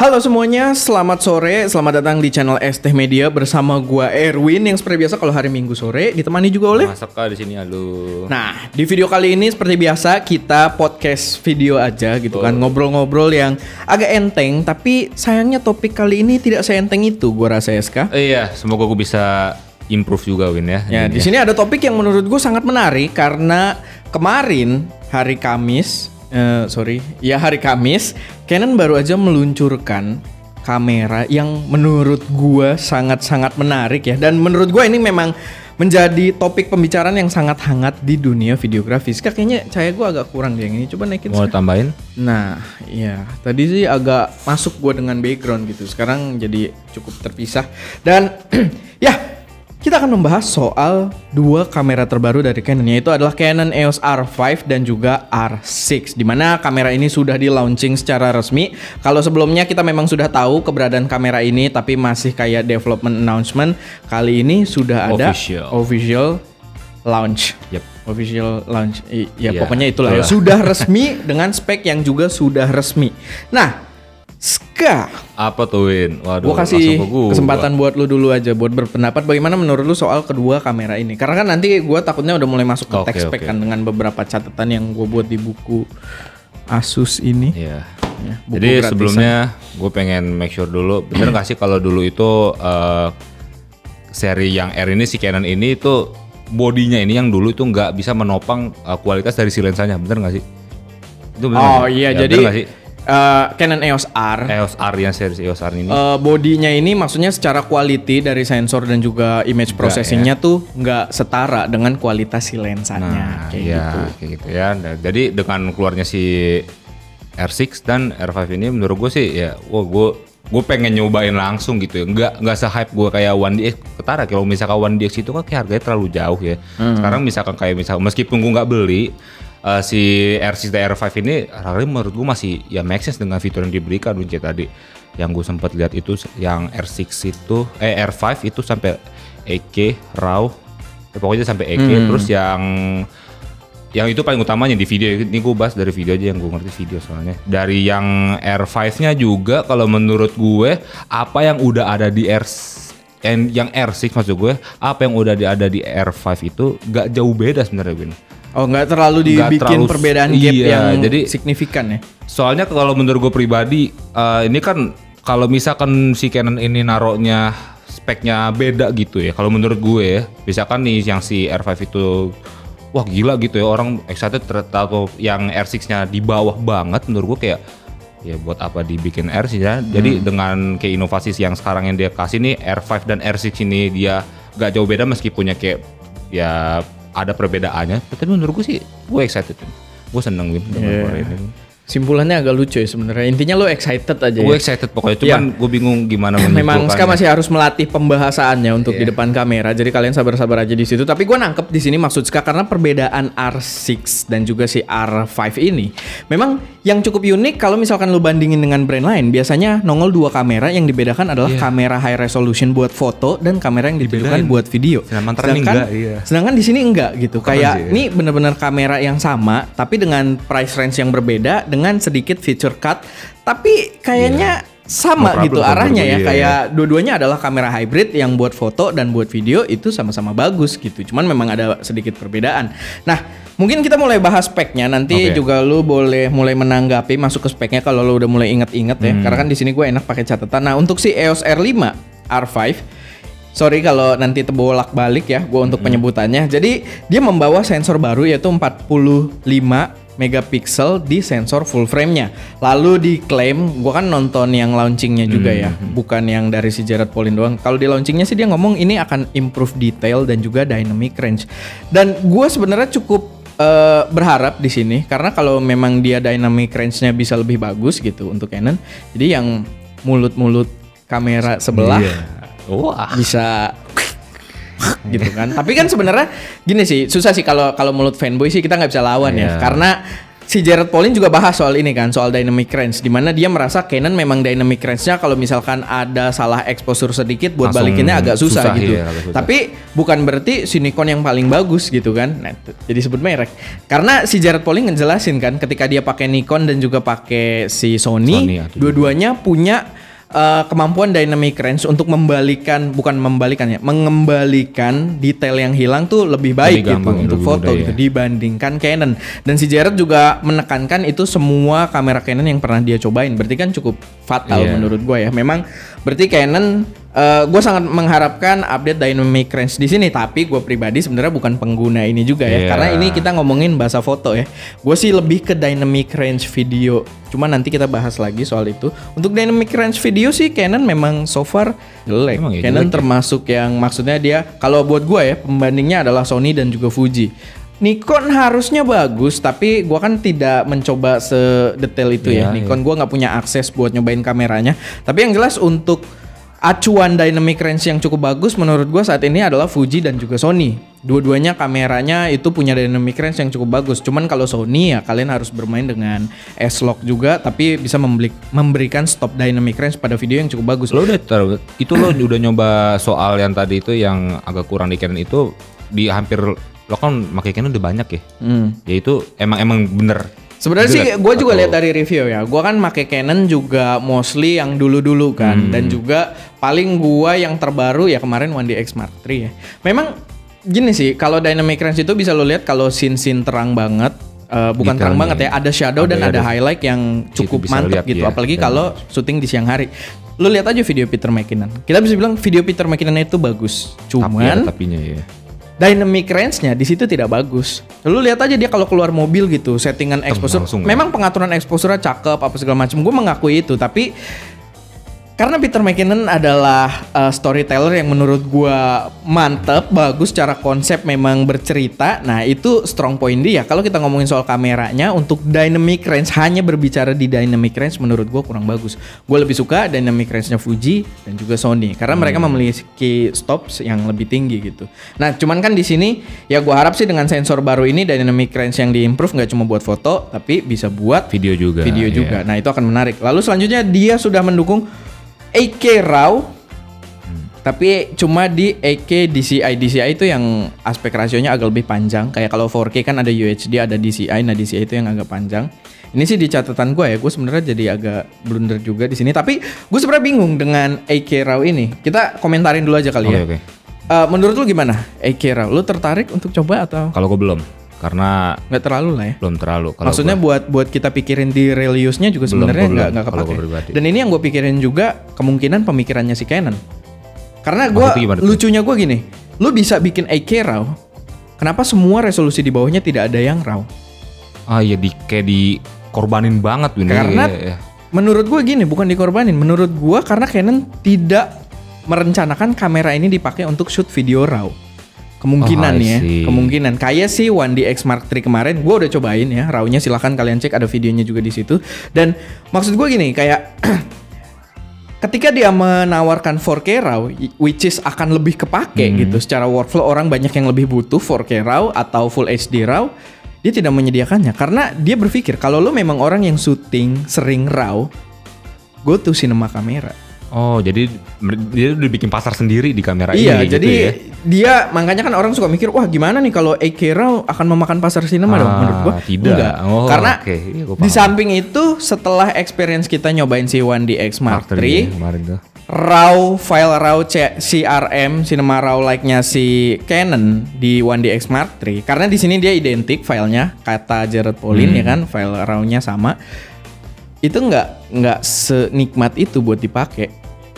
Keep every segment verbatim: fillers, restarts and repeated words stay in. Halo semuanya, selamat sore, selamat datang di channel Estechmedia bersama gua Erwin yang seperti biasa kalau hari Minggu sore ditemani juga oleh Mas Eka di sini. Halo. Nah, di video kali ini seperti biasa kita podcast video aja gitu oh. kan, ngobrol-ngobrol yang agak enteng, tapi sayangnya topik kali ini tidak seenteng itu gua rasa Eska. Eh, iya, semoga gua bisa improve juga Win ya. Ya, di sini ada topik yang menurut gua sangat menarik karena kemarin hari Kamis Uh, sorry, ya hari Kamis Canon baru aja meluncurkan kamera yang menurut gua sangat-sangat menarik ya. Dan menurut gua ini memang menjadi topik pembicaraan yang sangat hangat di dunia videografis. Kayaknya cahaya gua agak kurang deh yang ini, coba naikin. Mau tambahin? Nah, ya tadi sih agak masuk gua dengan background gitu, sekarang jadi cukup terpisah. Dan ya, kita akan membahas soal dua kamera terbaru dari Canon, yaitu adalah Canon E O S R lima dan juga R enam, dimana kamera ini sudah di launching secara resmi. Kalau sebelumnya kita memang sudah tahu keberadaan kamera ini, tapi masih kayak development announcement. Kali ini sudah ada official, official launch. Yep. Official launch, I, ya yeah. pokoknya itulah ya. Sudah resmi dengan spek yang juga sudah resmi. Nah, Ska, apa tuh Win? Waduh, gua kasih gua. kesempatan buat lu dulu aja buat berpendapat bagaimana menurut lu soal kedua kamera ini. Karena kan nanti gua takutnya udah mulai masuk ke okay, tech spec okay. kan dengan beberapa catatan yang gua buat di buku Asus ini. Iya. Ya, jadi gratisan. Sebelumnya gua pengen make sure dulu, bener gak sih kalau dulu itu uh, seri yang R ini si Canon ini itu bodinya ini yang dulu itu nggak bisa menopang uh, kualitas dari si lensanya, bener gak sih? Itu bener oh gak? iya ya, jadi. Uh, Canon E O S R, E O S R yang seri E O S R ini, uh, bodinya ini maksudnya secara quality dari sensor dan juga image Enggak, processingnya ya. tuh nggak setara dengan kualitas si lensanya. Nah, kayak, ya, gitu. kayak gitu ya. Jadi dengan keluarnya si R enam dan R lima ini menurut gue sih ya, wah gue gue pengen nyobain langsung gitu ya, nggak nggak se-hype gue kayak one D X ketara. Kalau misalkan one D X itu kan harganya terlalu jauh ya. Hmm. Sekarang misalkan kayak misal meskipun gue nggak beli uh, si R enam dan R lima ini, harganya menurut gue masih ya make sense dengan fitur yang diberikan. Dunce tadi yang gue sempat lihat itu yang R enam itu eh R lima itu sampai eight K RAW, eh, pokoknya sampai eight K. Hmm. Terus yang yang itu paling utamanya di video ini gue bahas dari video aja yang gue ngerti video soalnya. Dari yang R lima nya juga kalau menurut gue apa yang udah ada di R yang R enam maksud gue apa yang udah ada di R lima itu gak jauh beda sebenarnya Win. Oh gak terlalu dibikin gak terlalu, perbedaan gap iya, yang jadi, signifikan ya. Soalnya kalau menurut gue pribadi uh, ini kan kalau misalkan si Canon ini naroknya speknya beda gitu ya. Kalau menurut gue ya misalkan nih yang si R lima itu wah gila gitu ya, orang excited atau yang R enam-nya di bawah banget. Menurut gue kayak ya buat apa dibikin R enam ya. Jadi hmm. dengan kayak inovasi yang sekarang yang dia kasih nih R lima dan R enam ini dia gak jauh beda meskipunnya kayak ya ada perbedaannya. Tapi menurut gue sih gue excited, gue seneng Win dengan yeah. ini. Simpulannya agak lucu ya sebenarnya. Intinya lo excited aja. Gue ya? excited pokoknya. Cuman ya. gue bingung gimana menyimpulkannya. Memang Ska masih harus melatih pembahasannya untuk yeah. di depan kamera. Jadi kalian sabar-sabar aja di situ. Tapi gue nangkep di sini maksud Ska karena perbedaan R enam dan juga si R lima ini memang yang cukup unik. Kalau misalkan lo bandingin dengan brand lain, biasanya nongol dua kamera yang dibedakan adalah yeah. kamera high resolution buat foto dan kamera yang diberikan buat video. Sedangkan, enggak, iya. sedangkan di sini enggak gitu. Bukan Kayak sih, iya. ini benar-benar kamera yang sama tapi dengan price range yang berbeda, dengan sedikit feature cut, tapi kayaknya yeah. sama no problem, gitu arahnya ya. Iya. Kayak dua-duanya adalah kamera hybrid yang buat foto dan buat video itu sama-sama bagus gitu. Cuman memang ada sedikit perbedaan. Nah, mungkin kita mulai bahas speknya nanti okay. juga lu boleh mulai menanggapi masuk ke speknya kalau lu udah mulai inget-inget ya. Hmm. Karena kan di sini gue enak pakai catatan. Nah, untuk si E O S R lima, R lima, sorry kalau nanti terbolak-balik ya gue untuk hmm. penyebutannya. Jadi dia membawa sensor baru yaitu empat puluh lima megapiksel di sensor full frame-nya. Lalu diklaim, gue kan nonton yang launchingnya juga hmm, ya, hmm. bukan yang dari si Jared Polin doang. Kalau di launchingnya sih dia ngomong ini akan improve detail dan juga dynamic range. Dan gue sebenarnya cukup Uh, berharap di sini karena kalau memang dia dynamic range-nya bisa lebih bagus gitu untuk Canon. Jadi yang mulut-mulut kamera sebelah yeah. Wah. bisa gitu kan. Tapi kan sebenarnya gini sih, susah sih kalau kalau mulut fanboy sih kita nggak bisa lawan yeah. ya. Karena si Jared Polin juga bahas soal ini kan, soal dynamic range, dimana dia merasa Canon memang dynamic range-nya kalau misalkan ada salah exposure sedikit buat langsung balikinnya agak susah, susah gitu iya, agak susah. Tapi bukan berarti si Nikon yang paling bagus gitu kan, nah, jadi sebut merek. Karena si Jared Polin ngejelasin kan ketika dia pakai Nikon dan juga pakai si Sony, Sony ya, dua-duanya punya Uh, kemampuan dynamic range untuk membalikan, bukan membalikannya, mengembalikan detail yang hilang tuh lebih baik lebih gampang, gitu untuk foto gitu ya, dibandingkan Canon. Dan si Jared juga menekankan itu semua kamera Canon yang pernah dia cobain. Berarti kan cukup fatal yeah. menurut gue ya. Memang berarti Canon, Uh, gue sangat mengharapkan update dynamic range di sini, tapi gue pribadi sebenarnya bukan pengguna ini juga ya, yeah. karena ini kita ngomongin bahasa foto ya. Gue sih lebih ke dynamic range video. Cuma nanti kita bahas lagi soal itu. Untuk dynamic range video sih Canon memang so far jelek. Emang Canon jelek termasuk ya? Yang maksudnya dia, kalau buat gue ya pembandingnya adalah Sony dan juga Fuji. Nikon harusnya bagus, tapi gua kan tidak mencoba sedetail itu yeah, ya. Nikon yeah. gua nggak punya akses buat nyobain kameranya. Tapi yang jelas untuk acuan dynamic range yang cukup bagus menurut gue saat ini adalah Fuji dan juga Sony. Dua-duanya kameranya itu punya dynamic range yang cukup bagus. Cuman kalau Sony ya kalian harus bermain dengan S-Log juga, tapi bisa memberikan stop dynamic range pada video yang cukup bagus. Lo udah taruh, itu lo udah nyoba soal yang tadi itu yang agak kurang di Canon itu, di hampir lo kan pakai Canon udah banyak ya. Hmm. Yaitu emang emang bener. Sebenarnya sih gue juga lihat dari review ya. Gue kan make Canon juga mostly yang dulu-dulu kan, hmm. dan juga paling gue yang terbaru ya kemarin one D X Mark three ya. Memang gini sih, kalau dynamic range itu bisa lo lihat kalau scene-scene terang banget, uh, bukan terang banget ya, ada shadow ada, dan ada, ada highlight yang cukup mantep gitu. Ya, apalagi kalau syuting di siang hari. Lo lihat aja video Peter McKinnon. Kita bisa bilang video Peter McKinnon itu bagus. Cuman tapi ya, ya. dynamic range-nya di situ tidak bagus. Lu lihat aja dia kalau keluar mobil gitu, settingan exposure. Langsung, memang ya? Pengaturan exposure-nya cakep apa segala macam. Gue mengakui itu, tapi karena Peter McKinnon adalah uh, storyteller yang menurut gue mantep, bagus secara konsep, memang bercerita. Nah itu strong point dia. Kalau kita ngomongin soal kameranya, untuk dynamic range, hanya berbicara di dynamic range menurut gue kurang bagus. Gue lebih suka dynamic range-nya Fuji dan juga Sony, karena hmm. mereka memiliki stops yang lebih tinggi gitu. Nah cuman kan di sini ya gue harap sih dengan sensor baru ini dynamic range yang diimprove nggak cuma buat foto, tapi bisa buat video juga. Video juga. Yeah. Nah itu akan menarik. Lalu selanjutnya dia sudah mendukung eight K RAW, hmm. tapi cuma di eight K D C I. D C I itu yang aspek rasionya agak lebih panjang. Kayak kalau four K kan ada U H D, ada D C I. Nah D C I itu yang agak panjang. Ini sih di catatan gue ya, gue sebenarnya jadi agak blunder juga di sini. Tapi gue sebenarnya bingung dengan eight K RAW ini. Kita komentarin dulu aja kali okay, ya. Okay. Uh, menurut lu gimana eight K RAW? Lu tertarik untuk coba atau? Kalau gue belum. Karena nggak terlalu lah ya, belum terlalu. Kalau maksudnya gue, buat buat kita pikirin di real use-nya juga sebenarnya nggak nggak kepake. Dan ini yang gue pikirin juga kemungkinan pemikirannya si Canon. Karena gue lucunya gue gini, lu bisa bikin eight K RAW, kenapa semua resolusi di bawahnya tidak ada yang RAW? Ah ya di kayak dikorbanin banget ini. Karena ya, ya. menurut gue gini, bukan dikorbanin. Menurut gue karena Canon tidak merencanakan kamera ini dipakai untuk shoot video RAW. Kemungkinan oh, ya, kemungkinan kayak sih one D X Mark three kemarin, gue udah cobain ya RAW-nya, silahkan kalian cek, ada videonya juga di situ. Dan maksud gue gini, kayak ketika dia menawarkan four K RAW, which is akan lebih kepake hmm. gitu, secara workflow orang banyak yang lebih butuh four K RAW atau Full H D RAW, dia tidak menyediakannya karena dia berpikir kalau lo memang orang yang syuting sering RAW, go to cinema kamera. Oh jadi dia udah bikin pasar sendiri di kamera iya, ini. Iya jadi gitu ya? Dia makanya kan orang suka mikir wah gimana nih kalau eight K RAW akan memakan pasar sinema ah, dong menurut gua. Tidak. Enggak. Oh, karena okay. ya, gua di samping itu setelah experience kita nyobain si one D X Mark three, RAW file RAW C R M Cinema RAW like-nya si Canon di one D X Mark three. Karena di sini dia identik filenya kata Jared Polin hmm. ya kan file RAW-nya sama. Itu nggak nggak senikmat itu buat dipakai,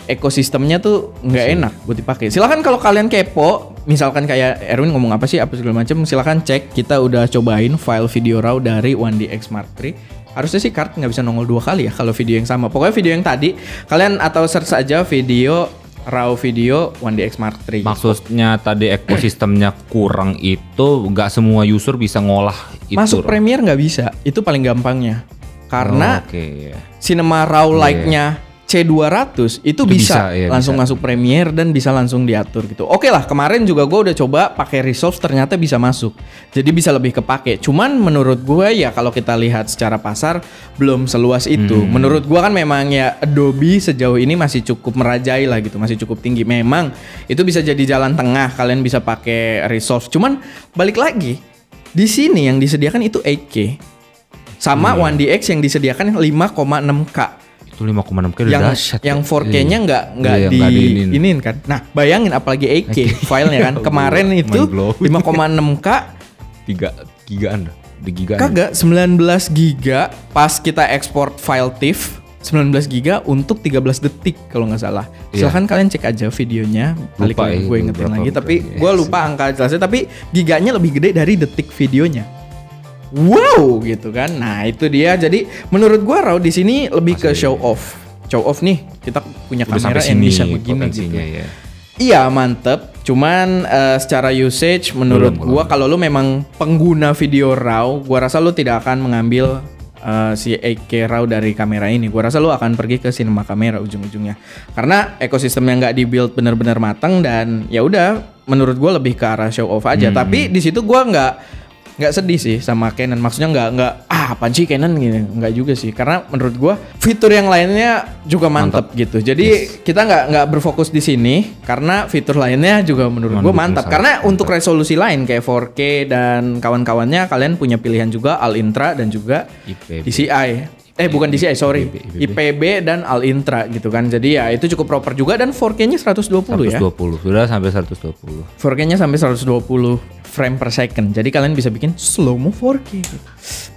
ekosistemnya tuh nggak enak buat dipakai. Silahkan kalau kalian kepo, misalkan kayak Erwin ngomong apa sih apa segala macam, silahkan cek, kita udah cobain file video RAW dari one D X Mark three. Harusnya sih Card nggak bisa nongol dua kali ya kalau video yang sama. Pokoknya video yang tadi kalian atau search aja video RAW video one D X Mark three. Maksudnya tadi ekosistemnya kurang itu nggak semua user bisa ngolah itu. Masuk Premiere nggak bisa, itu paling gampangnya. Karena oh, okay. cinema raw like-nya yeah. C dua ratus itu, itu bisa, bisa ya, langsung bisa masuk Premiere dan bisa langsung diatur gitu. Oke lah, kemarin juga gue udah coba pakai resolve ternyata bisa masuk. Jadi bisa lebih kepake. Cuman menurut gue ya kalau kita lihat secara pasar belum seluas itu. Hmm. Menurut gue kan memang ya Adobe sejauh ini masih cukup merajai lah gitu, masih cukup tinggi. Memang itu bisa jadi jalan tengah, kalian bisa pakai resolve. Cuman balik lagi di sini yang disediakan itu delapan K. Sama hmm. satu D X yang disediakan lima koma enam K. Itu lima koma enam K udah dahsyat. Yang four K-nya nggak iya. nggak iya, di diinin. iniin kan. Nah, bayangin apalagi delapan K filenya kan. Kemarin itu lima koma enam K tiga gigaan. tiga gigaan. Kagak, sembilan belas giga pas kita ekspor file TIFF, sembilan belas giga untuk tiga belas detik kalau nggak salah. Silahkan yeah. kalian cek aja videonya. Balik lagi gue ingetin lagi, tapi gue lupa angka jelasnya, tapi giganya lebih gede dari detik videonya. Wow gitu kan. Nah, itu dia. Jadi menurut gua RAW di sini lebih Masih ke show off. Show off nih, kita punya udah kamera yang bisa begini gitu. Ya. Iya, mantep. Cuman uh, secara usage menurut belum, gua kalau lu memang pengguna video RAW, gua rasa lu tidak akan mengambil Uh, si delapan K RAW dari kamera ini. Gua rasa lu akan pergi ke cinema kamera ujung-ujungnya karena ekosistemnya nggak dibuild bener-bener matang dan ya udah menurut gua lebih ke arah show off aja. Hmm. Tapi di situ gua nggak nggak sedih sih sama Canon, maksudnya nggak nggak ah apaan sih Canon gitu, nggak juga sih, karena menurut gua fitur yang lainnya juga mantep, mantep. gitu. Jadi yes. kita nggak nggak berfokus di sini karena fitur lainnya juga menurut mantep. gua mantap. Karena mantep. untuk resolusi lain kayak four K dan kawan-kawannya kalian punya pilihan juga Al Intra dan juga I P B. D C I. Eh bukan D C I sorry, I P B dan Al Intra gitu kan. Jadi ya itu cukup proper juga dan four K-nya seratus dua puluh ya. seratus dua puluh sudah sampai seratus dua puluh. four K-nya sampai seratus dua puluh frame per second. Jadi kalian bisa bikin slow mo four K.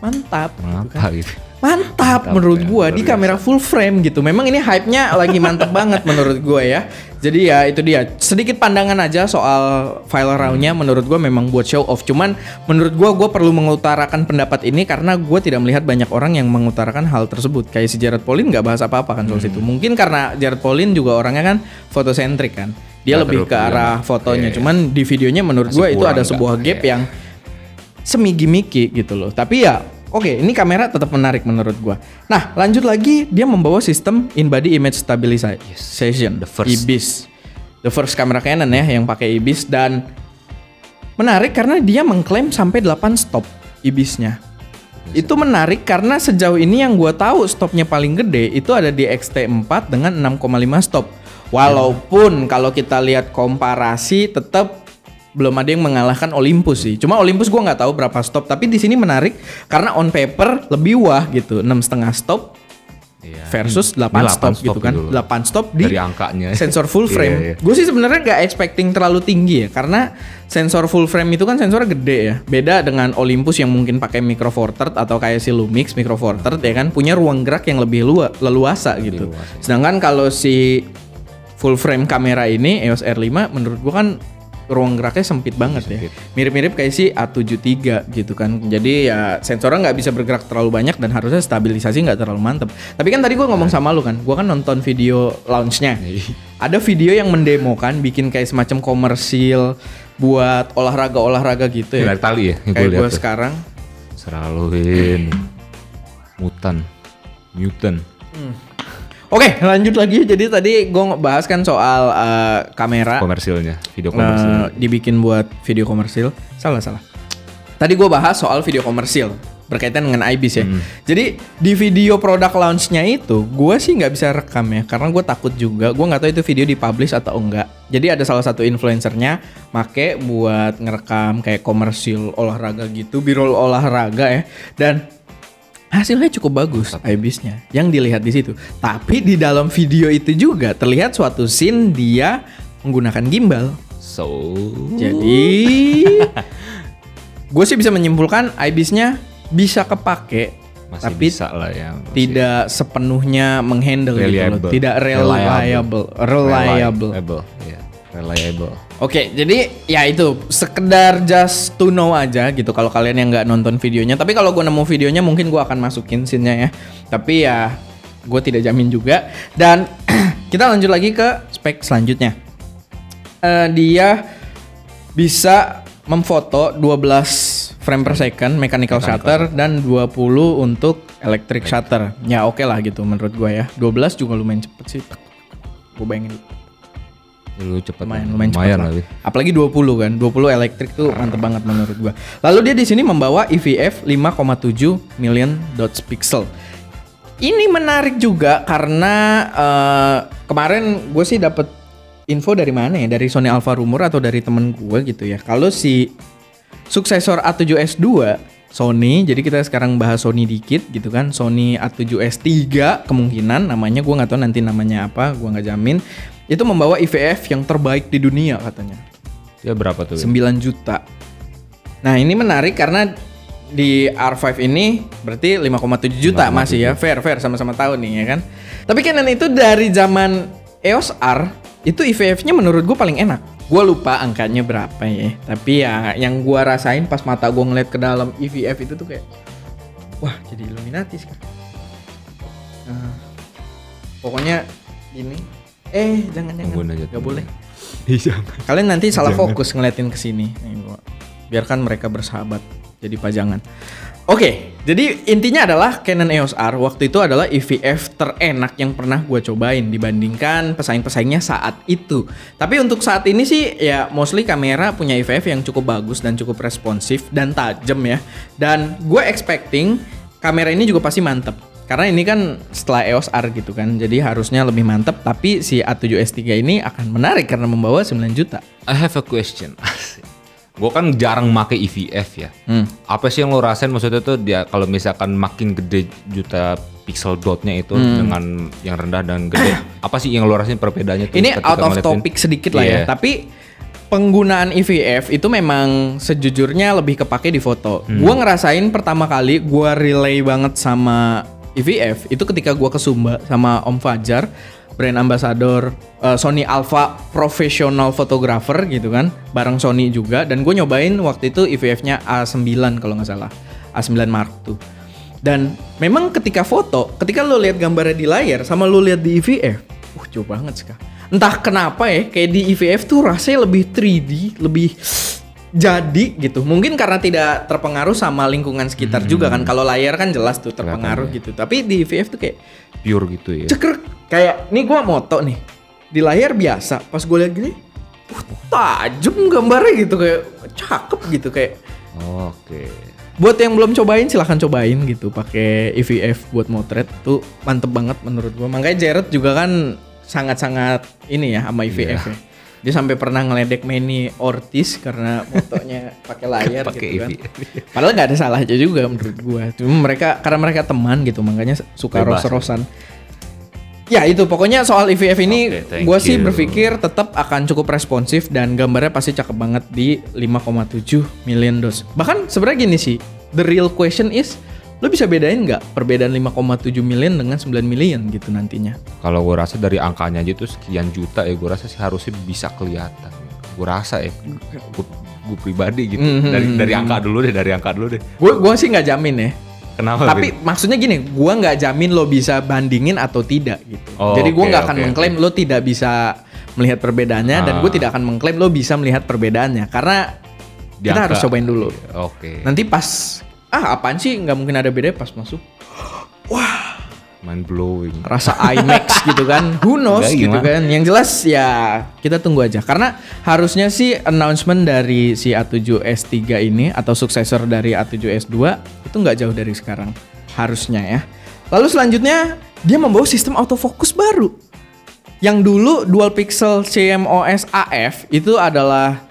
Mantap. Mantap gitu kan. gitu. Mantap, mantap menurut ya, gua di kamera full frame gitu. Memang ini hype-nya lagi mantap banget menurut gua ya. Jadi ya itu dia. Sedikit pandangan aja soal file RAW-nya, menurut gua memang buat show off. Cuman menurut gua gua perlu mengutarakan pendapat ini karena gua tidak melihat banyak orang yang mengutarakan hal tersebut. Kayak si Jared Polin nggak bahas apa-apa kan soal hmm. situ. Mungkin karena Jared Polin juga orangnya kan fotosentrik kan. Dia gak lebih ke arah fotonya. Iya, Cuman iya. di videonya menurut gua itu ada sebuah gap iya. yang semi-gimiki gitu loh. Tapi ya oke, okay, ini kamera tetap menarik menurut gua. Nah, lanjut lagi dia membawa sistem in-body image stabilization, yes. the first. I B I S. The first kamera Canon ya yang pakai I B I S dan menarik karena dia mengklaim sampai delapan stop I B I S-nya. Yes. Itu menarik karena sejauh ini yang gua tahu stopnya paling gede itu ada di X T four dengan enam koma lima stop. Walaupun yeah. kalau kita lihat komparasi tetap belum ada yang mengalahkan Olympus sih. Cuma Olympus gua nggak tahu berapa stop, tapi di sini menarik karena on paper lebih wah gitu, enam setengah stop versus delapan stop gitu kan. delapan stop di dari angkanya. Sensor full frame. yeah, yeah. Gue sih sebenarnya nggak expecting terlalu tinggi ya, karena sensor full frame itu kan sensornya gede ya. Beda dengan Olympus yang mungkin pakai micro four third atau kayak si Lumix micro four third ya kan, punya ruang gerak yang lebih lua, leluasa gitu. Luas, ya. Sedangkan kalau si full frame kamera ini E O S R five menurut gua kan ruang geraknya sempit banget sempit. ya, mirip-mirip kayak si A seventy-three gitu kan. Jadi ya sensornya nggak bisa bergerak terlalu banyak dan harusnya stabilisasi nggak terlalu mantep. Tapi kan tadi gue ngomong sama lu kan, gue kan nonton video launchnya. Ada video yang mendemokan bikin kayak semacam komersil buat olahraga-olahraga gitu ya. Dari tali ya, kayak gue sekarang. Seraluin, mutan, Newton. Hmm. Oke, lanjut lagi. Jadi tadi gue bahas kan soal uh, kamera komersilnya, video komersil uh, dibikin buat video komersil. Salah salah. Tadi gue bahas soal video komersil berkaitan dengan I B I S ya. Hmm. Jadi di video produk launchnya itu, gue sih nggak bisa rekam ya, karena gue takut juga. Gue nggak tahu itu video dipublish atau enggak. Jadi ada salah satu influencernya make buat ngerekam kayak komersil olahraga gitu, birol olahraga ya. Dan hasilnya cukup bagus I B I S-nya yang dilihat di situ. Tapi di dalam video itu juga terlihat suatu scene dia menggunakan gimbal. So, jadi gue sih bisa menyimpulkan I B I S-nya bisa kepake, masih tapi bisa lah ya, masih tidak sepenuhnya menghandle reliable. Gitu loh. Tidak reliable, reliable. reliable. Yeah. Reliable. Oke, jadi ya itu sekedar just to know aja gitu. Kalau kalian yang nggak nonton videonya, tapi kalau gue nemu videonya mungkin gue akan masukin scene-nya ya. Tapi ya gue tidak jamin juga. Dan kita lanjut lagi ke spek selanjutnya. Uh, dia bisa memfoto 12 frame per second mechanical, mechanical shutter, dan dua puluh untuk electric shutter. Ya oke okay lah gitu menurut gue ya. dua belas juga lumayan cepet sih. Gue bayangin dulu cepet, lumayan, lumayan cepet lah. Apalagi dua puluh kan, dua puluh elektrik tuh mantep banget menurut gua. Lalu dia di sini membawa E V F lima koma tujuh million dots pixel. Ini menarik juga karena uh, kemarin gue sih dapat info dari mana ya, dari Sony Alpha rumor atau dari temen gue gitu ya. Kalau si suksesor A tujuh S dua Sony, jadi kita sekarang bahas Sony dikit gitu kan. Sony A tujuh S tiga kemungkinan namanya, gue nggak tahu nanti namanya apa, gue nggak jamin. Itu membawa E V F yang terbaik di dunia katanya. Ya berapa tuh? sembilan juta. Nah ini menarik karena di R lima ini berarti lima koma tujuh juta masih ya. Fair-fair, sama-sama tahu nih ya kan. Tapi Canon itu dari zaman E O S R itu E V F-nya menurut gue paling enak. Gue lupa angkanya berapa ya. Tapi ya yang gue rasain pas mata gue ngeliat ke dalam E V F itu tuh kayak, wah jadi Illuminati sekarang. Nah, pokoknya ini. Eh jangan-jangan, gak boleh. Kalian nanti salah jangan. Fokus ngeliatin kesini. Biarkan mereka bersahabat, jadi pajangan. Oke, jadi intinya adalah Canon E O S R waktu itu adalah E V F terenak yang pernah gue cobain dibandingkan pesaing-pesaingnya saat itu. Tapi untuk saat ini sih ya mostly kamera punya E V F yang cukup bagus dan cukup responsif dan tajam ya. Dan gue expecting kamera ini juga pasti mantep. Karena ini kan setelah E O S R gitu kan, jadi harusnya lebih mantep. Tapi si A tujuh S tiga ini akan menarik karena membawa sembilan juta. I have a question. Gue kan jarang make E V F ya. Hmm. Apa sih yang lo rasain maksudnya tuh dia kalau misalkan makin gede juta pixel dotnya itu hmm. dengan yang rendah dan gede. Apa sih yang lo rasain perbedaannya? Tuh ini out of topic sedikit lah yeah. ya. Tapi penggunaan E V F itu memang sejujurnya lebih kepake di foto. Hmm. Gue ngerasain pertama kali gue relay banget sama E V F itu ketika gua ke Sumba sama Om Fajar, brand ambassador uh, Sony Alpha professional photographer gitu kan, bareng Sony juga, dan gue nyobain waktu itu E V F-nya A sembilan kalau nggak salah, A sembilan Mark two. Dan memang ketika foto, ketika lo lihat gambarnya di layar sama lo lihat di E V F, uh jauh banget sih. Entah kenapa ya, kayak di E V F tuh rasanya lebih tiga D, lebih jadi gitu. Mungkin karena tidak terpengaruh sama lingkungan sekitar hmm. juga kan. Kalau layar kan jelas tuh terpengaruh gitu. Tapi di E V F tuh kayak pure gitu ya. Cekrek. Kayak nih gua moto nih. Di layar biasa, pas gue lihat gini, uh, tajam gambarnya gitu, kayak cakep gitu kayak. Oke. Okay. Buat yang belum cobain silahkan cobain gitu, pakai E V F buat motret tuh mantep banget menurut gua. Makanya Jared juga kan sangat-sangat ini ya sama E V F yeah. ya. Dia sampai pernah ngeledek Manny Ortiz karena fotonya pakai layar gitu kan. Padahal nggak ada salahnya juga menurut gua. Cuma mereka karena mereka teman gitu, makanya suka ros-rosan. Ya itu pokoknya soal E V F ini okay, gua you. sih berpikir tetap akan cukup responsif dan gambarnya pasti cakep banget di lima koma tujuh million dos. Bahkan sebenarnya gini sih, the real question is lo bisa bedain nggak perbedaan lima koma tujuh million dengan sembilan million gitu nantinya? Kalau gue rasa dari angkanya aja tuh sekian juta ya, gue rasa sih harusnya bisa kelihatan. Gue rasa ya, gue pribadi gitu. Mm-hmm. Dari dari angka dulu deh, dari angka dulu deh. Gue gue sih nggak jamin ya. Kenapa? Tapi gitu? Maksudnya gini, gue nggak jamin lo bisa bandingin atau tidak gitu. Oh, jadi gue nggak okay, akan okay, mengklaim okay. lo tidak bisa melihat perbedaannya ah. dan gue tidak akan mengklaim lo bisa melihat perbedaannya karena di kita angka, harus cobain dulu. Oke. Okay. Nanti pas ah apaan sih nggak mungkin ada beda pas masuk, wah mind blowing rasa IMAX gitu kan, who knows gitu kan. Yang jelas ya kita tunggu aja karena harusnya sih announcement dari si A tujuh S tiga ini atau suksesor dari A tujuh S dua itu nggak jauh dari sekarang harusnya ya. Lalu selanjutnya dia membawa sistem autofocus baru. Yang dulu dual pixel C M O S A F itu adalah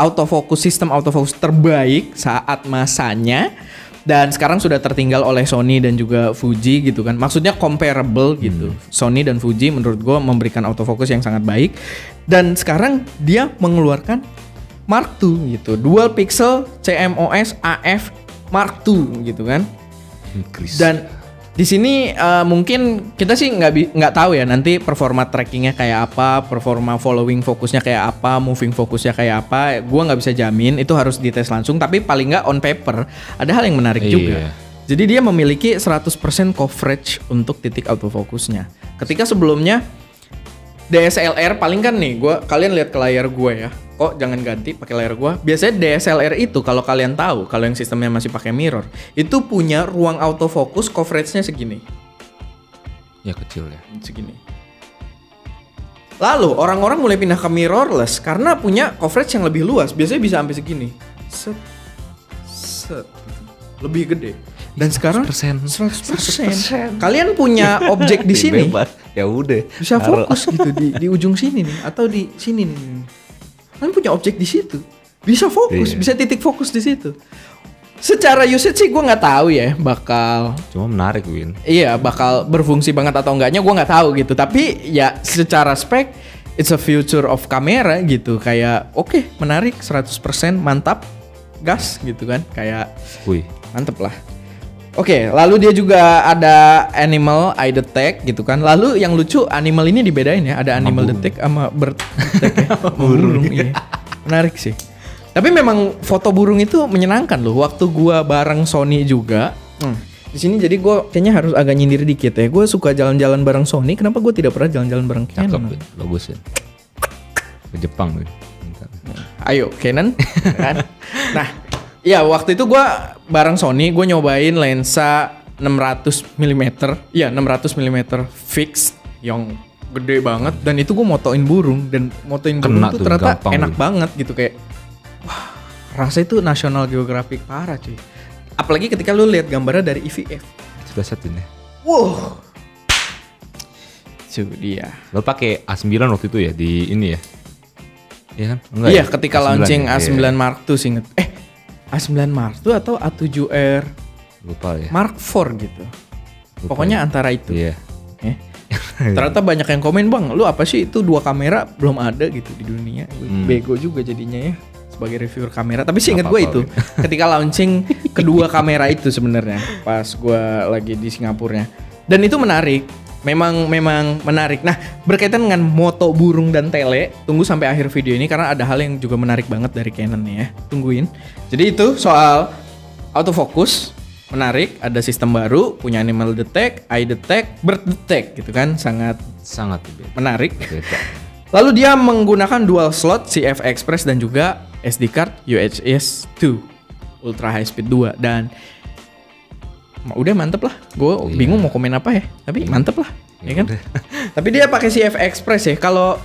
autofocus, sistem autofocus terbaik saat masanya, dan sekarang sudah tertinggal oleh Sony dan juga Fuji gitu kan. Maksudnya comparable gitu. Hmm. Sony dan Fuji menurut gue memberikan autofocus yang sangat baik, dan sekarang dia mengeluarkan Mark two gitu. Dual pixel C M O S A F Mark two gitu kan. Dan di sini uh, mungkin kita sih nggak nggak tahu ya nanti performa trackingnya kayak apa, performa following fokusnya kayak apa, moving fokusnya kayak apa. Gua nggak bisa jamin, itu harus dites langsung. Tapi paling nggak on paper ada hal yang menarik iya. juga. Jadi dia memiliki seratus persen coverage untuk titik autofocusnya. Ketika sebelumnya D S L R paling kan nih, gua kalian lihat ke layar gue ya. Kok jangan ganti pakai layar gua. Biasanya D S L R itu kalau kalian tahu, kalau yang sistemnya masih pakai mirror, itu punya ruang autofocus coveragenya segini. Ya kecil ya. Segini. Lalu orang-orang mulai pindah ke mirrorless karena punya coverage yang lebih luas. Biasanya bisa sampai segini. Set. Set. Lebih gede. Dan sekarang seratus persen. Kalian punya objek di sini. Ya udah. Bisa fokus gitu di, di ujung sini nih atau di sini nih. Kan punya objek di situ, bisa fokus, iya. Bisa titik fokus di situ. Secara usage sih gue nggak tahu ya bakal. Cuma menarik Win. Iya, bakal berfungsi banget atau enggaknya gue nggak tahu gitu. Tapi ya secara spek, it's a future of kamera gitu. Kayak oke, okay, menarik, seratus persen mantap, gas gitu kan. Kayak, wih, mantep lah. Oke, okay, lalu dia juga ada animal eye detect gitu kan. Lalu yang lucu animal ini dibedain ya, ada animal Mampu. detect sama bird detect ya. Burung ya. Menarik sih. Tapi memang foto burung itu menyenangkan loh. Waktu gua bareng Sony juga. Hmm. Di sini jadi gua kayaknya harus agak nyindir dikit ya. Gua suka jalan-jalan bareng Sony. Kenapa gua tidak pernah jalan-jalan bareng Canon? Cakep, bagus ya. Ke Jepang gue. Ayo Canon. Kan? Nah, ya waktu itu gue bareng Sony, gue nyobain lensa enam ratus milimeter, ya enam ratus milimeter fix yang gede banget, dan itu gue motoin burung, dan motoin burung tuh, tuh ternyata enak gue. banget gitu kayak, wah rasanya itu National Geographic parah cuy. Apalagi ketika lu lihat gambarnya dari E V F. Sudah set ini. Wow. Itu dia. Lo pakai A sembilan waktu itu ya di ini ya? Iya kan? Enggak iya ya? ketika A sembilan launching ya? A sembilan iya. Mark dua inget. Eh. A sembilan Mark dua atau A tujuh R lupa ya. Mark empat gitu. Lupa Pokoknya ya. antara itu. Iya. Eh. Ternyata banyak yang komen, "Bang, lu apa sih itu dua kamera belum ada gitu di dunia." Hmm. Bego juga jadinya ya sebagai reviewer kamera. Tapi sih inget gue itu ya. Ketika launching kedua kamera itu sebenarnya pas gue lagi di Singapurnya. Dan itu menarik. Memang memang menarik. Nah, berkaitan dengan moto burung dan tele, tunggu sampai akhir video ini karena ada hal yang juga menarik banget dari Canon ya. Tungguin. Jadi itu soal autofocus, menarik, ada sistem baru, punya animal detect, eye detect, bird detect gitu kan, sangat sangat menarik. Beda. Lalu dia menggunakan dual slot C F Express dan juga S D card U H S dua Ultra High Speed dua dan udah mantep lah, gue iya. bingung mau komen apa ya, tapi iya. mantep lah, iya, ya kan? Tapi dia pakai C F Express ya, kalau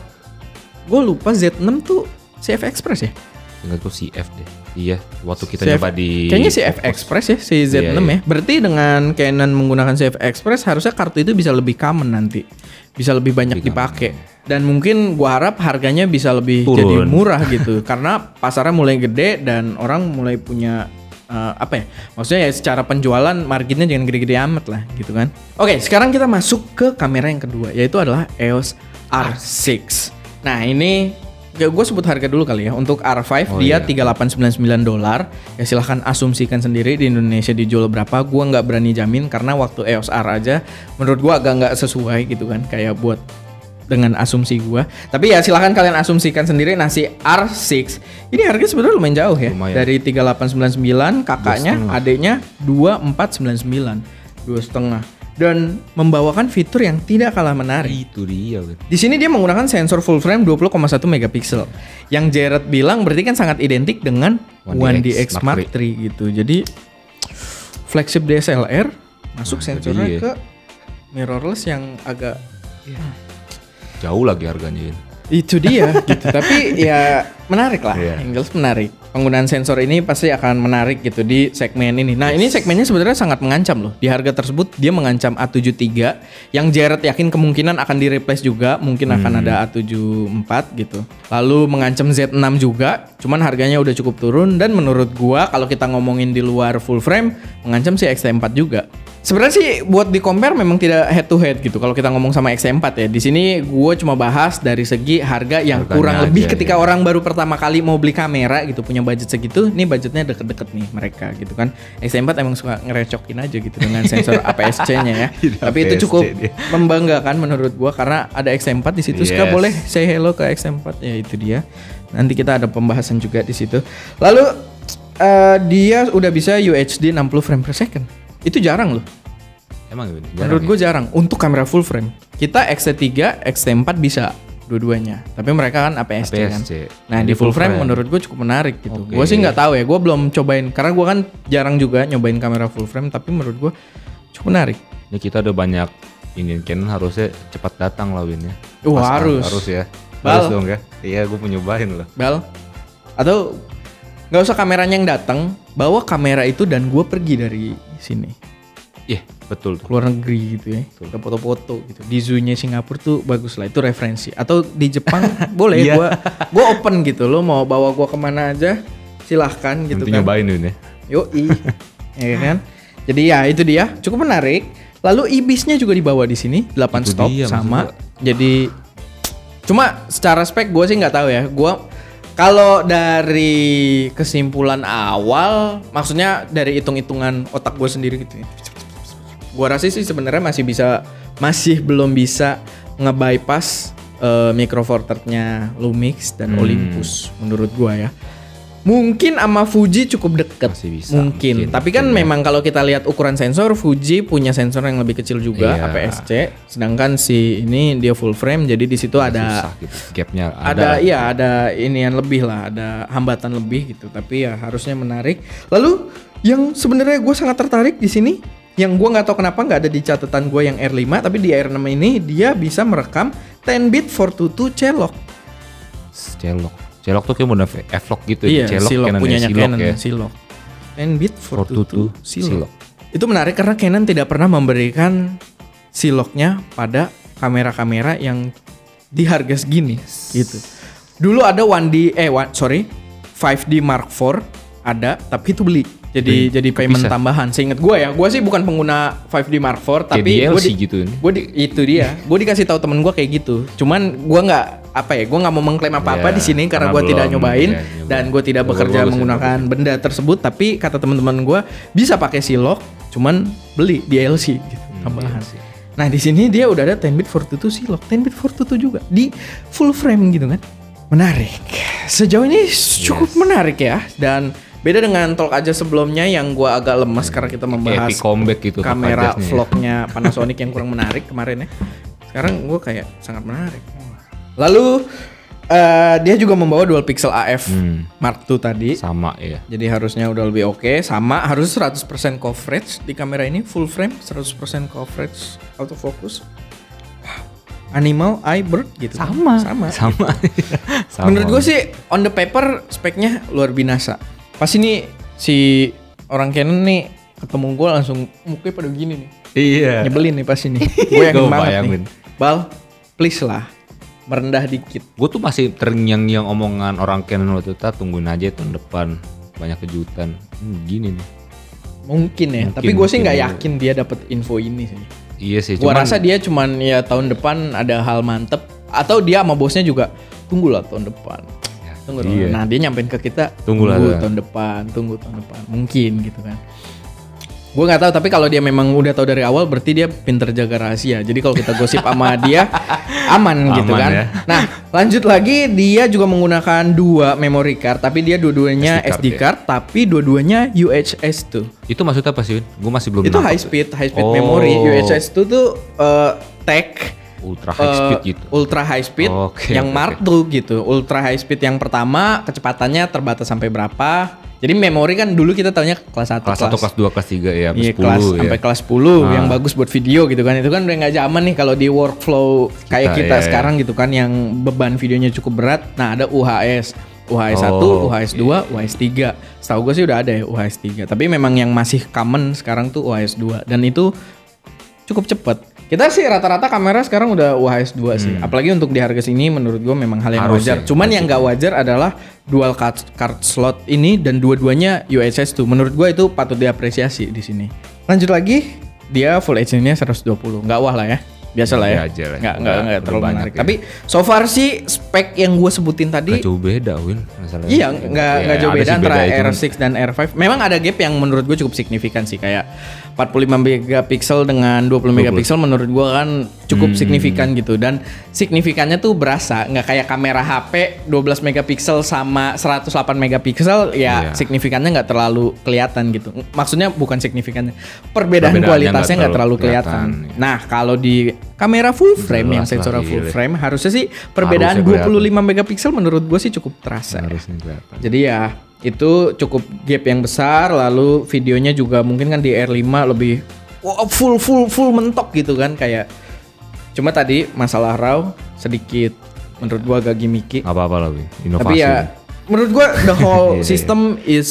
gue lupa Z enam tuh C F Express ya? Enggak tuh C F deh, iya. Waktu kita C F, coba di kayaknya C F Focus. Express ya, si Z enam iya, iya. ya. Berarti dengan Canon menggunakan C F Express harusnya kartu itu bisa lebih common nanti, bisa lebih banyak lebih dipakai. Common. Dan mungkin gue harap harganya bisa lebih Turun. jadi murah gitu, karena pasarnya mulai gede dan orang mulai punya Uh, apa ya, maksudnya ya secara penjualan marginnya jangan gede-gede amat lah gitu kan. Oke, okay, sekarang kita masuk ke kamera yang kedua, yaitu adalah EOS R enam. Nah ini gue sebut harga dulu kali ya. Untuk R lima oh, dia iya. tiga ribu delapan ratus sembilan puluh sembilan dolar. Ya silahkan asumsikan sendiri di Indonesia dijual berapa. Gue nggak berani jamin karena waktu EOS R aja menurut gue agak nggak sesuai gitu kan, kayak buat dengan asumsi gue. Tapi ya silahkan kalian asumsikan sendiri. Nah si R enam ini harganya sebenarnya lumayan jauh ya, lumayan. Dari tiga ribu delapan ratus sembilan puluh sembilan, kakaknya, adiknya dua ribu empat ratus sembilan puluh sembilan, dua setengah. Dan membawakan fitur yang tidak kalah menarik. Itu dia. Di sini dia menggunakan sensor full frame dua puluh koma satu megapiksel. Yang Jared bilang berarti kan sangat identik dengan satu D X Mark tiga gitu. Jadi flagship D S L R masuk nah, sensornya ke mirrorless yang agak ya. Jauh lagi harganya ini. Itu dia gitu. Tapi ya menarik lah, yeah. Angles menarik. Penggunaan sensor ini pasti akan menarik gitu di segmen ini. Nah yes. ini segmennya sebenarnya sangat mengancam loh. Di harga tersebut dia mengancam A tujuh tiga yang Jared yakin kemungkinan akan direplace juga. Mungkin hmm. akan ada A tujuh empat gitu. Lalu mengancam Z enam juga. Cuman harganya udah cukup turun. Dan menurut gua kalau kita ngomongin di luar full frame, mengancam si X T empat juga. Sebenarnya sih buat di compare memang tidak head to head gitu. Kalau kita ngomong sama X T empat ya, di sini gue cuma bahas dari segi harga yang Harganya kurang lebih aja, ketika ya. orang baru pertama kali mau beli kamera gitu, punya budget segitu, nih budgetnya deket-deket nih mereka gitu kan. X T empat emang suka ngerecokin aja gitu dengan sensor A P S C-nya ya. Tapi itu cukup dia. membanggakan menurut gue karena ada X T empat di situ. Yes. Suka boleh say hello ke X T empat ya, itu dia. Nanti kita ada pembahasan juga di situ. Lalu uh, dia udah bisa U H D enam puluh frame per second. Itu jarang loh. Emang gitu. Menurut gue jarang untuk kamera full frame. Kita X T tiga, X T empat bisa. dua-duanya. Tapi mereka kan A P S C, A P S C. Kan. Nah di full frame, frame menurut gue cukup menarik gitu. Okay. Gue sih nggak tahu ya, gue belum cobain. Karena gue kan jarang juga nyobain kamera full frame. Tapi menurut gue cukup menarik. Ini kita udah banyak ingin Canon harusnya cepat datang lah Winnya. Uh, harus. Harus ya. Bal. Harus dong ya. Iya gue mau nyobain loh. Bal. Atau nggak usah kameranya yang datang, bawa kamera itu dan gue pergi dari sini. Iya, yeah, betul. Keluar negeri gitu ya, ke foto-foto gitu. Di zoo-nya Singapura tuh bagus lah, itu referensi. Atau di Jepang boleh, yeah. gua gua open gitu. Lo mau bawa gua kemana aja, silahkan gitu. Nanti kan. Nyobain ini. Yoi, ya kan. Jadi ya itu dia, cukup menarik. Lalu ibisnya juga dibawa di sini, delapan itu stop dia, sama. Jadi cuma secara spek gua sih nggak tahu ya. Gua kalau dari kesimpulan awal, maksudnya dari hitung-hitungan otak gua sendiri gitu ya. Gua rasa sih sebenarnya masih bisa, masih belum bisa nge-bypass uh, Micro Four Thirds-nya Lumix dan hmm. Olympus menurut gua ya. Mungkin sama Fuji cukup deket bisa, mungkin. mungkin. Tapi kan cukup. Memang kalau kita lihat ukuran sensor, Fuji punya sensor yang lebih kecil juga, yeah. A P S C. Sedangkan si ini dia full frame, jadi di situ ada gitu. Gapnya ada. Ada, iya ada inian lebih lah, ada hambatan lebih gitu. Tapi ya harusnya menarik. Lalu yang sebenarnya gua sangat tertarik di sini. Yang gue nggak tahu kenapa nggak ada di catatan gue yang R lima, tapi di R enam ini dia bisa merekam sepuluh bit empat dua dua C-Log. C-Log, C-Log tuh kayak model F-Log gitu ya. Iya, C-Log punyanya Canon ya. C-Log. sepuluh bit empat dua dua C-Log. Itu menarik karena Canon tidak pernah memberikan C-Lognya pada kamera-kamera yang di harga segini. Gitu. Dulu ada one D, eh one, sorry, five D Mark four ada, tapi itu beli. Jadi, jadi payment bisa. Tambahan. Seinget gue ya, gue sih bukan pengguna five D Mark four, tapi gue di, gitu gue di, itu dia. Gue dikasih tahu temen gue kayak gitu. Cuman gue nggak apa ya, gue nggak mau mengklaim apa apa yeah, di sini karena, karena gue tidak nyobain ya, nyobain. dan gue tidak bekerja gua menggunakan ya, benda tersebut. Tapi kata teman-teman gue bisa pakai C-Log, cuman beli di D L C gitu, tambahan. Hmm, nah di sini dia udah ada sepuluh bit empat dua dua C-Log, sepuluh bit empat dua dua juga di full frame gitu kan. Menarik. Sejauh ini cukup yes. menarik ya dan beda dengan TalkAjah sebelumnya yang gue agak lemes karena kita membahas gitu, kamera vlognya Panasonic yang kurang menarik kemarin ya. Sekarang gue kayak sangat menarik. Lalu uh, dia juga membawa dual pixel A F hmm. Mark two tadi. Sama ya. Jadi harusnya udah lebih oke. Okay. Sama harus seratus persen coverage di kamera ini full frame seratus persen coverage autofocus. Animal, eye, bird gitu. Sama. Sama. Sama. Sama. Menurut gue sih on the paper speknya luar binasa. Pas ini si orang Canon nih ketemu gue langsung mukanya pada begini nih. Iya. Nyebelin nih pas ini. Gue yang banget nih. Bal, please lah. Merendah dikit. Gue tuh masih terngiang-ngiang omongan orang Canon waktu itu. Tungguin aja tahun depan. Banyak kejutan. Hmm, gini nih. Mungkin ya. Mungkin, tapi gue sih nggak yakin dia dapat info ini sih. Iya sih. Gue rasa dia cuman ya tahun depan ada hal mantep. Atau dia sama bosnya juga tunggulah tahun depan. Tunggu iya. Nah dia nyampein ke kita tunggu, tunggu lah, tahun depan, tunggu tahun depan mungkin gitu kan. Gue nggak tahu tapi kalau dia memang udah tahu dari awal berarti dia pinter jaga rahasia. Jadi kalau kita gosip sama dia aman, aman gitu kan. Ya. Nah lanjut lagi dia juga menggunakan dua memory card tapi dia dua-duanya S D card, S D card ya. Tapi dua-duanya U H S two. Itu maksudnya apa sih? Gue masih belum. Itu high speed, high speed oh. memory U H S two tuh uh, tech. Ultra high uh, speed gitu. Ultra high speed okay, yang okay. Mark two gitu. Ultra high speed yang pertama kecepatannya terbatas sampai berapa. Jadi memori kan dulu kita taunya kelas satu, kelas satu, kelas dua, kelas tiga ya, sampai iya, sepuluh kelas, ya. Sampai kelas sepuluh nah. Yang bagus buat video gitu kan. Itu kan udah gak zaman nih kalau di workflow kita, kayak kita iya, sekarang gitu kan yang beban videonya cukup berat. Nah ada U H S. U H S satu, oh, U H S dua, iya. U H S tiga. Setahu gue sih udah ada ya U H S tiga. Tapi memang yang masih common sekarang tuh U H S dua dan itu cukup cepet. Kita sih rata-rata kamera sekarang udah U H S dua sih. Hmm. Apalagi untuk di harga sini menurut gue memang hal yang harus wajar. Ya, cuman harus yang nggak wajar adalah dual card, card slot ini dan dua-duanya U H S two. Menurut gue itu patut diapresiasi di sini. Lanjut lagi, dia full H D-nya seratus dua puluh. Nggak wah lah ya. Biasa lah ya. Nggak, nggak, nggak, nggak terlalu menarik. Ya. Tapi so far sih spek yang gue sebutin tadi. Nggak jauh beda Win. Masalahnya. Iya nggak ya, jauh beda antara R six dan R five. Memang ada gap yang menurut gue cukup signifikan sih. Kayak empat puluh lima megapiksel dengan dua puluh megapiksel menurut gue kan cukup hmm. signifikan gitu, dan signifikannya tuh berasa, nggak kayak kamera H P dua belas megapiksel sama seratus delapan megapiksel ya, yeah. signifikannya nggak terlalu kelihatan gitu. Maksudnya bukan signifikannya, perbedaan, perbedaan kualitasnya nggak terlalu, terlalu kelihatan. kelihatan. Nah, kalau di kamera full frame jelas yang sensornya full iya. frame harusnya sih perbedaan harusnya dua puluh lima megapiksel menurut gue sih cukup terasa. Harusnya kelihatan. Jadi ya itu cukup gap yang besar, lalu videonya juga mungkin kan di R lima lebih wow, full full full mentok gitu kan kayak. Cuma tadi masalah RAW sedikit menurut gua agak gimmicky. Apa-apa lebih inovasi. Tapi ya menurut gua the whole system is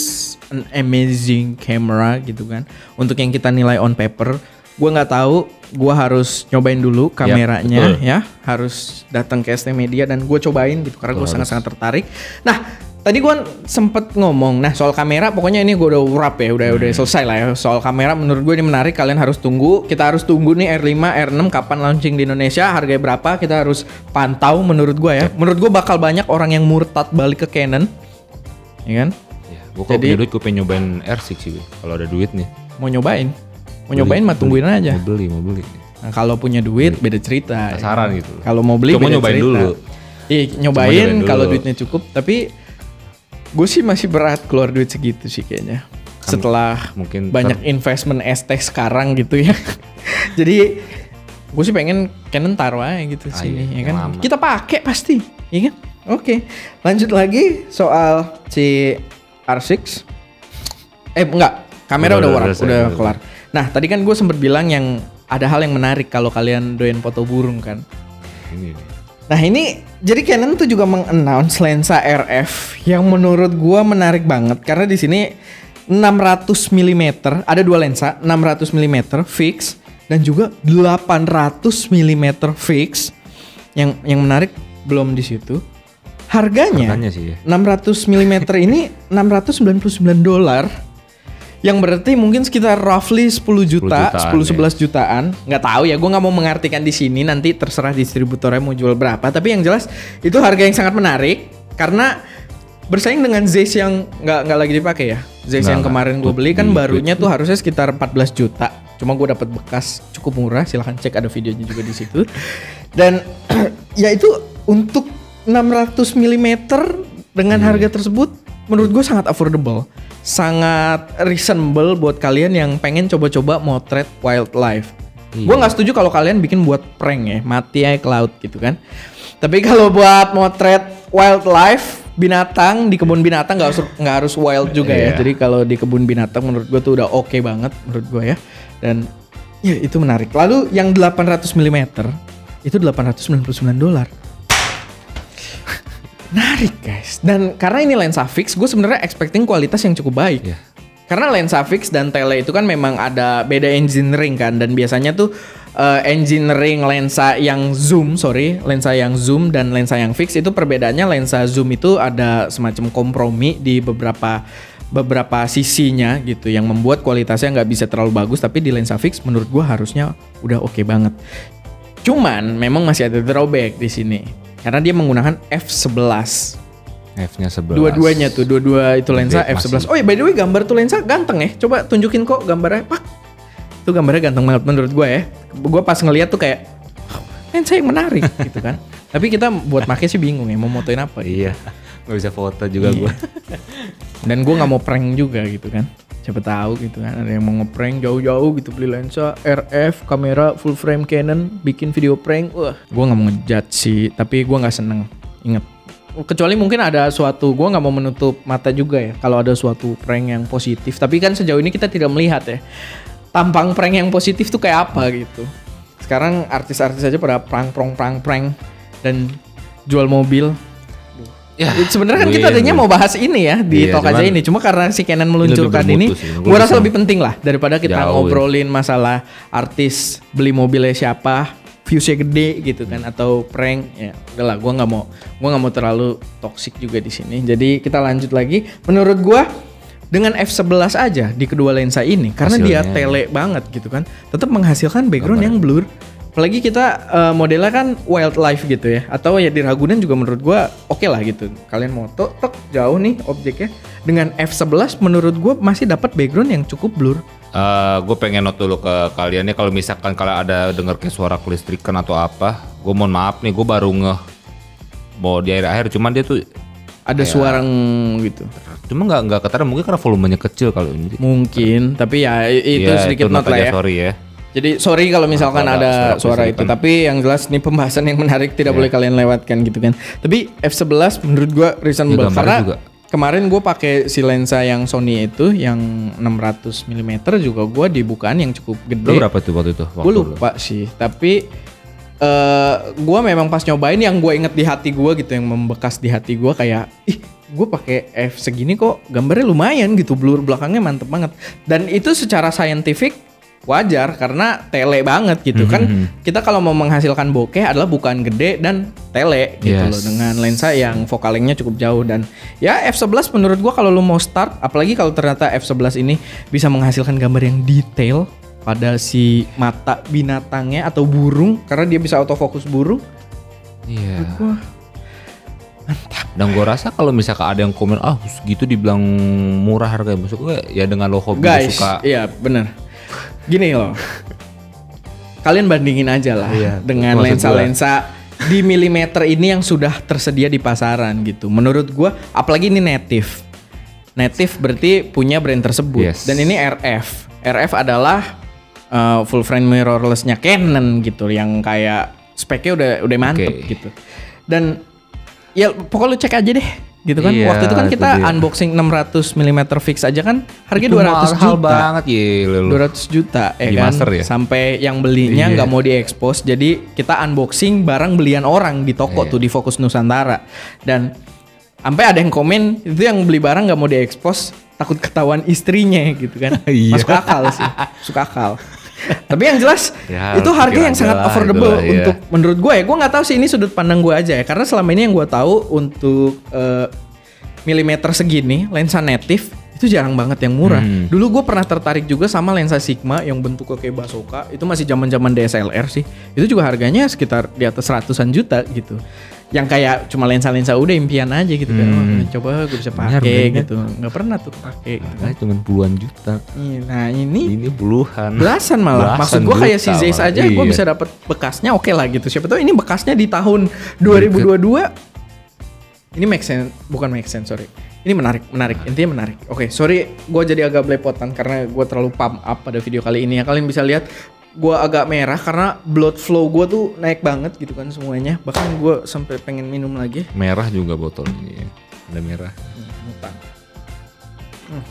an amazing camera gitu kan. Untuk yang kita nilai on paper, gua nggak tahu, gua harus nyobain dulu kameranya ya, ya. harus datang ke Estechmedia dan gua cobain gitu karena gua sangat-sangat tertarik. Nah, tadi gue sempet ngomong, nah soal kamera pokoknya ini gue udah wrap ya, udah hmm. udah selesai lah ya. Soal kamera menurut gue ini menarik, kalian harus tunggu. Kita harus tunggu nih R lima, R enam kapan launching di Indonesia, harganya berapa, kita harus pantau menurut gue ya. Menurut gue bakal banyak orang yang murtad balik ke Canon. Iya kan? Ya, gue kalau punya duit gue pengen nyobain R enam sih, kalau ada duit nih. Mau nyobain? Mau beli, nyobain mah tungguin aja. Mau beli, mau beli. Nah, kalau punya duit beli. Beda cerita. Saran ya. Gitu. Kalau mau beli Cuma beda nyobain cerita. Dulu. Iya, nyobain, nyobain kalau duitnya cukup, tapi gue sih masih berat keluar duit segitu sih kayaknya. Kan, setelah mungkin banyak ter... investment estech sekarang gitu ya. Jadi gue sih pengen Canon taruh aja gitu ah sini iya, ya kan. Lama. Kita pakai pasti, ya kan? Oke, lanjut lagi soal si R enam. Eh enggak, kamera udah udah, warap, udah, udah, udah kelar. Nah tadi kan gue sempat bilang yang ada hal yang menarik kalau kalian doyan foto burung kan. Ini. Nah ini jadi Canon tuh juga mengannounce lensa R F yang menurut gua menarik banget karena di sini enam ratus milimeter ada dua lensa, enam ratus milimeter fix dan juga delapan ratus milimeter fix. Yang yang menarik belum di situ. Harganya, Harganya sih ya. enam ratus milimeter ini enam ratus sembilan puluh sembilan dolar. Yang berarti mungkin sekitar roughly sepuluh juta, sepuluh sebelas jutaan. Nggak tahu ya, gue nggak mau mengartikan di sini, nanti terserah distributornya mau jual berapa. Tapi yang jelas itu harga yang sangat menarik karena bersaing dengan Zeiss yang nggak nggak lagi dipakai ya. Zeiss nah, yang kemarin gue beli kan barunya tuh harusnya sekitar empat belas juta. Cuma gue dapat bekas cukup murah, silahkan cek ada videonya juga di situ. Dan ya itu untuk enam ratus milimeter dengan hmm. harga tersebut menurut gue sangat affordable. Sangat reasonable buat kalian yang pengen coba-coba motret wildlife. Iya. Gue nggak setuju kalau kalian bikin buat prank ya, mati aja ke laut gitu kan. Tapi kalau buat motret wildlife, binatang di kebun binatang nggak harus nggak harus wild juga ya. Iya. Jadi kalau di kebun binatang menurut gue tuh udah oke okay banget menurut gue ya. Dan ya itu menarik. Lalu yang delapan ratus milimeter itu delapan ratus sembilan puluh sembilan dolar. Menarik guys, dan karena ini lensa fix, gue sebenarnya expecting kualitas yang cukup baik. Yeah. Karena lensa fix dan tele itu kan memang ada beda engineering kan, dan biasanya tuh uh, engineering lensa yang zoom, sorry, lensa yang zoom dan lensa yang fix itu perbedaannya lensa zoom itu ada semacam kompromi di beberapa beberapa sisinya gitu, yang membuat kualitasnya nggak bisa terlalu bagus, tapi di lensa fix menurut gue harusnya udah oke okay banget. Cuman memang masih ada drawback di sini. Karena dia menggunakan F sebelas. F-nya sebelas. Dua-duanya tuh, dua-dua itu lensa F sebelas. Oh ya by the way gambar tuh lensa ganteng ya. Coba tunjukin kok gambarnya. Pak. Itu gambarnya ganteng banget menurut gue ya. Gue pas ngeliat tuh kayak lensa yang menarik gitu kan. Tapi kita buat make sih bingung ya mau motoin apa. Iya. Gak bisa foto juga gue. Dan gue gak mau prank juga gitu kan. Siapa tahu gitu kan, ada yang mau ngeprank jauh-jauh gitu beli lensa R F, kamera full frame Canon, bikin video prank. Wah, gue nggak mau ngejudge sih, tapi gue nggak seneng. Ingat, kecuali mungkin ada suatu, gue nggak mau menutup mata juga ya, kalau ada suatu prank yang positif. Tapi kan sejauh ini kita tidak melihat ya, tampang prank yang positif tuh kayak apa gitu. Sekarang artis-artis aja pada prank-prank-prank-prank dan jual mobil. Ya, sebenarnya kan kita tadinya mau bahas ini ya di iya, TalkAjah ini, cuma karena si Canon meluncurkan ini, ini gue rasa lebih penting lah daripada kita jauh. Ngobrolin masalah artis beli mobilnya siapa, viewsnya gede gitu kan, atau prank ya, udahlah gue nggak mau gue nggak mau terlalu toksik juga di sini. Jadi kita lanjut lagi, menurut gue dengan F sebelas aja di kedua lensa ini, karena hasilnya dia tele banget gitu kan, tetap menghasilkan background gambar yang blur Apalagi kita uh, modelnya kan wildlife gitu ya, atau ya di Ragunan juga menurut gua oke okay lah gitu. Kalian moto, tek jauh nih objeknya dengan F sebelas menurut gua masih dapat background yang cukup blur. Uh, gue pengen note dulu ke kalian nih, kalau misalkan kalian ada dengar kayak suara kelistrikan atau apa, gue mohon maaf nih, gue baru ngeh mau di akhir-akhir, cuman dia tuh ada suara gitu. Cuma nggak nggak ketara, mungkin karena volumenya kecil kalau ini. Mungkin, tapi ya itu ya, sedikit note lah ya. Sorry ya. Jadi sorry kalau misalkan nah, ada suara, suara itu, tapi yang jelas nih pembahasan yang menarik tidak yeah. boleh kalian lewatkan gitu kan. Tapi F sebelas menurut gua reasonable ya, karena juga. Kemarin gua pakai si lensa yang Sony itu yang enam ratus milimeter juga gua di bukaan yang cukup gede. Lu berapa tuh waktu itu? Waktu gua lupa dulu. sih, tapi uh, gua memang pas nyobain yang gua inget di hati gua gitu, yang membekas di hati gua kayak ih, gue pakai F segini kok gambarnya lumayan gitu, blur belakangnya mantep banget. Dan itu secara scientific wajar karena tele banget gitu, mm-hmm. kan kita kalau mau menghasilkan bokeh adalah bukaan gede dan tele gitu yes. loh, dengan lensa yang focal lengthnya cukup jauh. Dan ya F sebelas menurut gua kalau lu mau start, apalagi kalau ternyata F sebelas ini bisa menghasilkan gambar yang detail pada si mata binatangnya atau burung karena dia bisa autofocus burung. Iya. Yeah. Mantap. Dan gue rasa kalau misalkan ada yang komen ah segitu dibilang murah harganya, maksud gue ya dengan lo hobi guys, suka. Iya benar. Gini loh, kalian bandingin aja lah iya, dengan lensa-lensa di milimeter ini yang sudah tersedia di pasaran gitu. Menurut gua, apalagi ini native. Native berarti punya brand tersebut. Yes. Dan ini R F. R F adalah uh, full frame mirrorlessnya Canon gitu, yang kayak speknya udah udah mantep okay. gitu. Dan ya pokoknya lu cek aja deh. Gitu kan, iya, waktu itu kan kita itu unboxing enam ratus milimeter fix aja kan harganya itu dua ratus juta banget, ya, dua ratus juta ya di kan master, ya? Sampai yang belinya nggak iya. mau diekspos, jadi kita unboxing barang belian orang di toko iya. tuh di Fokus Nusantara. Dan sampai ada yang komen itu yang beli barang nggak mau diekspos takut ketahuan istrinya gitu kan. Masuk akal sih, masuk akal. Tapi yang jelas ya, itu harga yang sangat lah, affordable itulah, untuk iya. menurut gue ya. Gue nggak tahu sih, ini sudut pandang gue aja ya, karena selama ini yang gue tahu untuk uh, milimeter segini lensa native itu jarang banget yang murah. Hmm. Dulu gue pernah tertarik juga sama lensa Sigma yang bentuknya kayak basoka, itu masih zaman-zaman D S L R sih. Itu juga harganya sekitar di atas ratusan juta gitu. Yang kayak cuma lensa-lensa udah impian aja gitu kan. Hmm. Coba gue bisa pakai gitu. Enggak pernah tuh pakai gitu. Nah, cuma puluhan juta. Nah, ini ini puluhan. Belasan malah. Belasan maksud gue kayak si Zeiss aja iya. gue bisa dapat bekasnya oke okay lah gitu. Siapa tahu ini bekasnya di tahun dua ribu dua puluh dua. Ini make sense, bukan make sense, sorry. Ini menarik, menarik. Intinya menarik. Oke, okay, sorry gue jadi agak belepotan karena gue terlalu pump up pada video kali ini ya. Kalian bisa lihat gue agak merah karena blood flow gue tuh naik banget gitu kan semuanya. Bahkan gue sampai pengen minum lagi. Merah juga botol ini ya. Ada merah. Mutang. Hmm.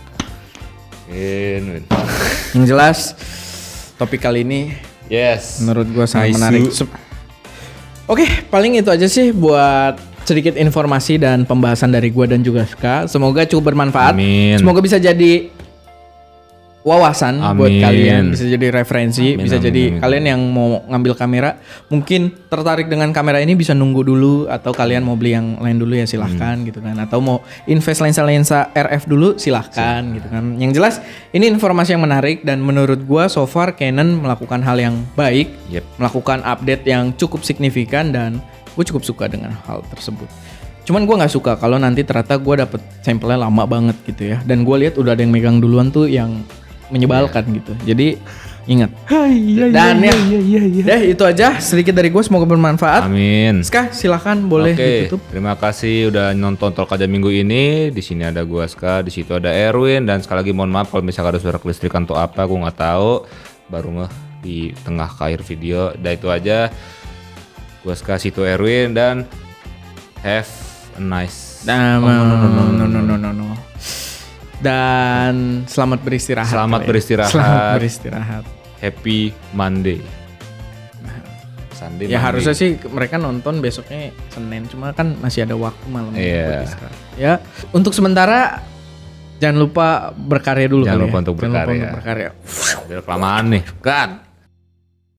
In, in. Yang jelas topik kali ini yes. menurut gue sangat nice menarik. Oke, okay, paling itu aja sih buat sedikit informasi dan pembahasan dari gue dan juga Ska. Semoga cukup bermanfaat. Amin. Semoga bisa jadi wawasan amin. Buat kalian, bisa jadi referensi, amin, bisa amin, jadi amin. Kalian yang mau ngambil kamera, mungkin tertarik dengan kamera ini bisa nunggu dulu, atau kalian mau beli yang lain dulu ya silahkan hmm. gitu kan, atau mau invest lensa-lensa R F dulu silahkan gitu kan. Yang jelas ini informasi yang menarik dan menurut gua so far Canon melakukan hal yang baik, yep. melakukan update yang cukup signifikan dan gue cukup suka dengan hal tersebut. Cuman gue nggak suka kalau nanti ternyata gue dapet sampelnya lama banget gitu ya. Dan gue lihat udah ada yang megang duluan tuh yang menyebalkan yeah. gitu. Jadi ingat. Dan ya, deh itu aja sedikit dari gue, semoga bermanfaat. Amin. Ska silakan boleh okay. ditutup. Terima kasih udah nonton TalkAjah minggu ini. Di sini ada gue Ska, di situ ada Erwin, dan sekali lagi mohon maaf kalau misalkan ada suara kelistrikan atau apa, gue nggak tahu. Baru ngeh di tengah akhir video. Dan itu aja. Gue kasih tuh Erwin dan have a nice nah, oh, no, no, no, no, no, no, no, no. Dan selamat beristirahat. Selamat beristirahat. Ya. Selamat beristirahat. Happy Monday. Sunday. Ya Monday. Harusnya sih mereka nonton besoknya Senin, cuma kan masih ada waktu malam yeah. beristirahat. Ya, untuk sementara jangan lupa berkarya dulu. Jangan lupa ya. untuk berkarya. Jangan lupa untuk berkarya. Biar kelamaan nih, kan.